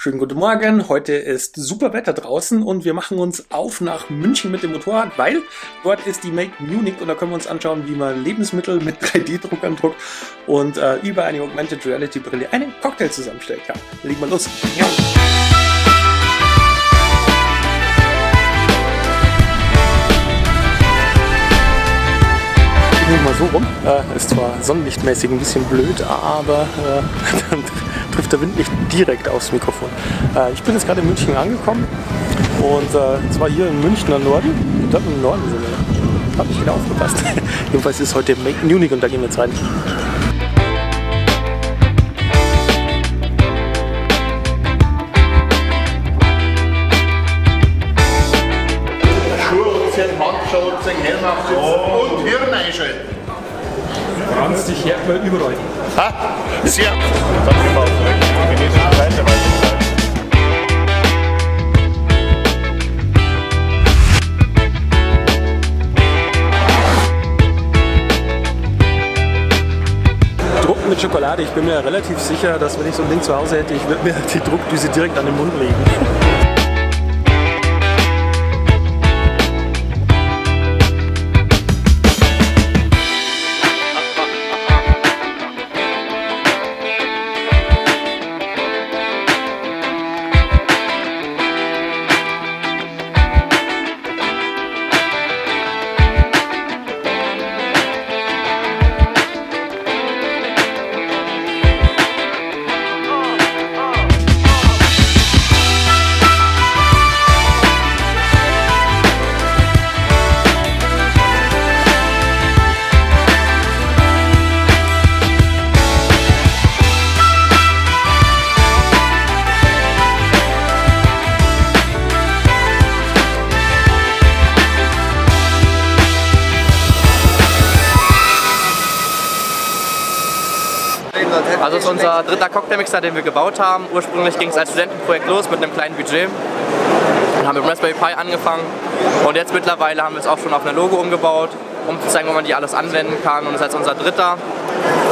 Schönen guten Morgen, heute ist super Wetter draußen und wir machen uns auf nach München mit dem Motorrad, weil dort ist die Make Munich und da können wir uns anschauen, wie man Lebensmittel mit 3D-Druckern druckt und über eine Augmented Reality Brille einen Cocktail zusammenstellen kann. Legen wir los! Ja. Mal so rum. Ist zwar sonnenlichtmäßig ein bisschen blöd, aber dann trifft der Wind nicht direkt aufs Mikrofon. Ich bin jetzt gerade in München angekommen und zwar hier in München am Norden. Ich glaube im Norden sind wir. Habe ich wieder aufgepasst. Jedenfalls ist heute Make Munich und da gehen wir jetzt rein. Und Hirn einschalten. Franz, dich hört man überall. Ha? Sehr. Dann gehen wir auf den chinesischen Seite weiter. Druck mit Schokolade. Ich bin mir relativ sicher, dass wenn ich so ein Ding zu Hause hätte, ich würde mir die Druckdüse direkt an den Mund legen. Also es ist unser dritter Cocktailmixer, den wir gebaut haben. Ursprünglich ging es als Studentenprojekt los mit einem kleinen Budget. Dann haben wir mit Raspberry Pi angefangen und jetzt mittlerweile haben wir es auch schon auf eine Logo umgebaut, um zu zeigen, wo man die alles anwenden kann. Und das ist jetzt unser dritter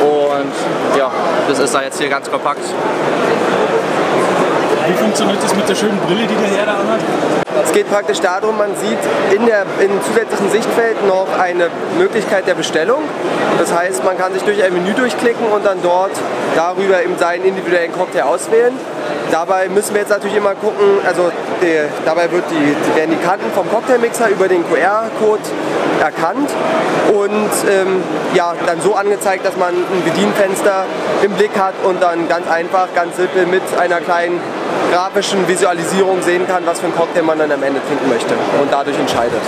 und ja, das ist da jetzt hier ganz kompakt. Wie funktioniert das mit der schönen Brille, die der Herr da hat? Es geht praktisch darum, man sieht in zusätzlichen Sichtfeld noch eine Möglichkeit der Bestellung. Das heißt, man kann sich durch ein Menü durchklicken und dann dort darüber eben seinen individuellen Cocktail auswählen. Dabei müssen wir jetzt natürlich immer gucken, also dabei werden die Kanten vom Cocktailmixer über den QR-Code erkannt und ja, dann so angezeigt, dass man ein Bedienfenster im Blick hat und dann ganz einfach, ganz simpel mit einer kleinen grafischen Visualisierung sehen kann, was für einen Cocktail man dann am Ende trinken möchte und dadurch entscheidet.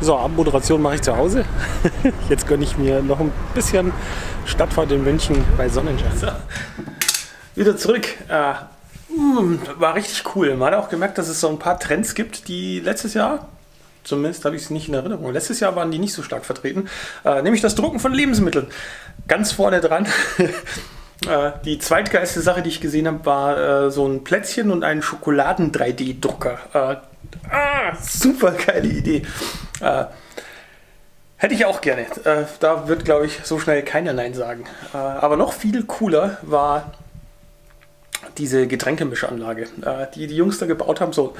So, Abmoderation mache ich zu Hause. Jetzt gönne ich mir noch ein bisschen Stadtfahrt in München bei Sonnenschein. So, wieder zurück. War richtig cool. Man hat auch gemerkt, dass es so ein paar Trends gibt, die letztes Jahr, zumindest habe ich es nicht in Erinnerung, letztes Jahr waren die nicht so stark vertreten, nämlich das Drucken von Lebensmitteln. Ganz vorne dran. Die zweitgeilste Sache, die ich gesehen habe, war so ein Plätzchen und ein Schokoladen-3D-Drucker. Super geile Idee. Hätte ich auch gerne. Da wird, glaube ich, so schnell keiner Nein sagen. Aber noch viel cooler war diese Getränkemischanlage, die die Jungs da gebaut haben. So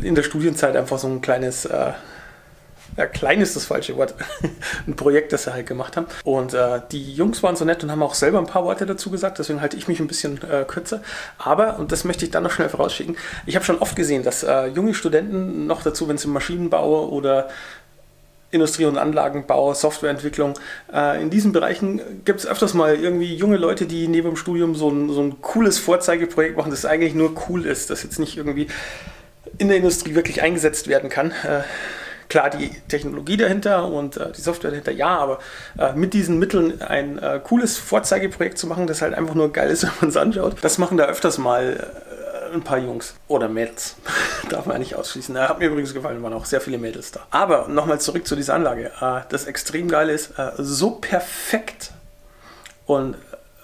in der Studienzeit einfach so ein kleines... Ja, klein ist das falsche Wort. Ein Projekt, das sie halt gemacht haben. Und die Jungs waren so nett und haben auch selber ein paar Worte dazu gesagt. Deswegen halte ich mich ein bisschen kürzer. Aber, und das möchte ich dann noch schnell vorausschicken, ich habe schon oft gesehen, dass junge Studenten noch dazu, wenn es im Maschinenbau oder Industrie- und Anlagenbau, Softwareentwicklung, in diesen Bereichen gibt es öfters mal irgendwie junge Leute, die neben dem Studium so ein cooles Vorzeigeprojekt machen, das eigentlich nur cool ist, das jetzt nicht irgendwie in der Industrie wirklich eingesetzt werden kann. Klar, die Technologie dahinter und die Software dahinter, ja, aber mit diesen Mitteln ein cooles Vorzeigeprojekt zu machen, das halt einfach nur geil ist, wenn man es anschaut, das machen da öfters mal ein paar Jungs oder Mädels. Darf man ja nicht ausschließen. Hat mir übrigens gefallen, waren auch sehr viele Mädels da. Aber nochmal zurück zu dieser Anlage. Das extrem geile ist, so perfekt und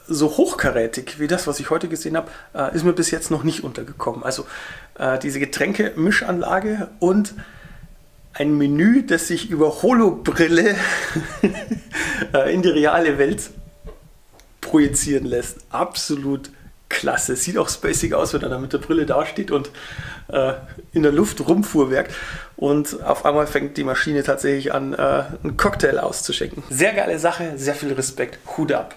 so hochkarätig wie das, was ich heute gesehen habe, ist mir bis jetzt noch nicht untergekommen. Also diese Getränke-Mischanlage und ein Menü, das sich über Holobrille in die reale Welt projizieren lässt. Absolut klasse. Sieht auch spacig aus, wenn er da mit der Brille dasteht und in der Luft rumfuhrwerkt. Und auf einmal fängt die Maschine tatsächlich an, einen Cocktail auszuschenken. Sehr geile Sache, sehr viel Respekt. Hut ab.